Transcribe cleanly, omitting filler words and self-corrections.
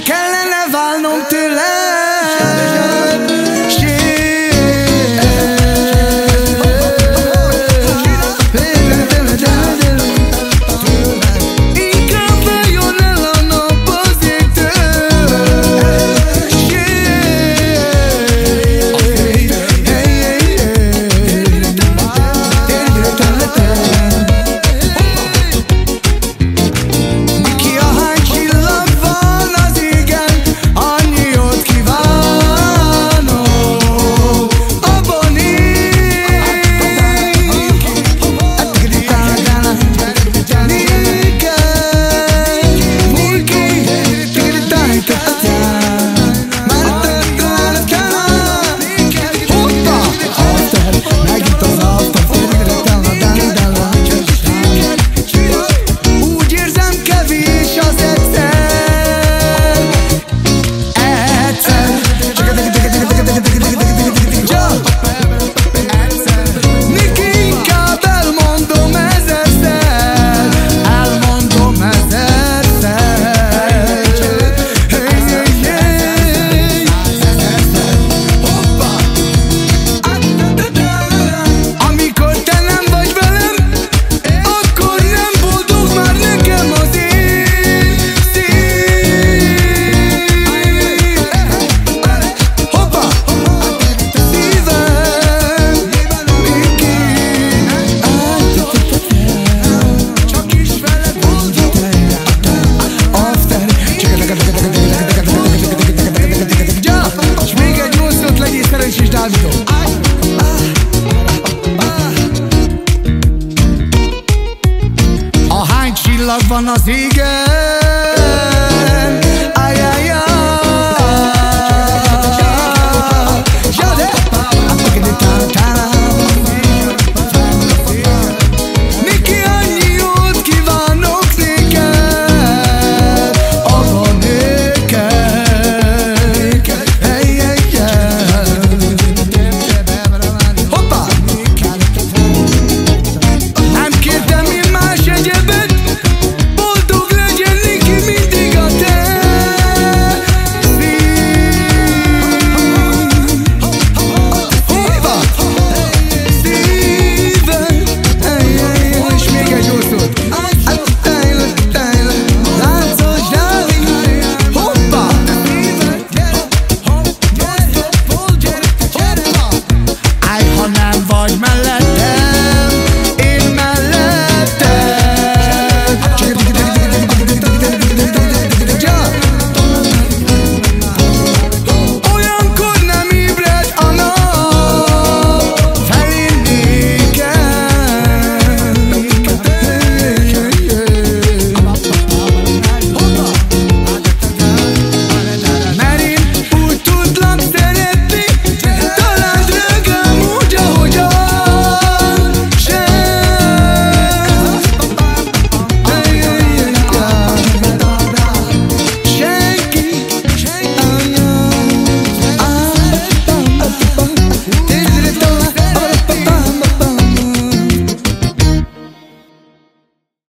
I can.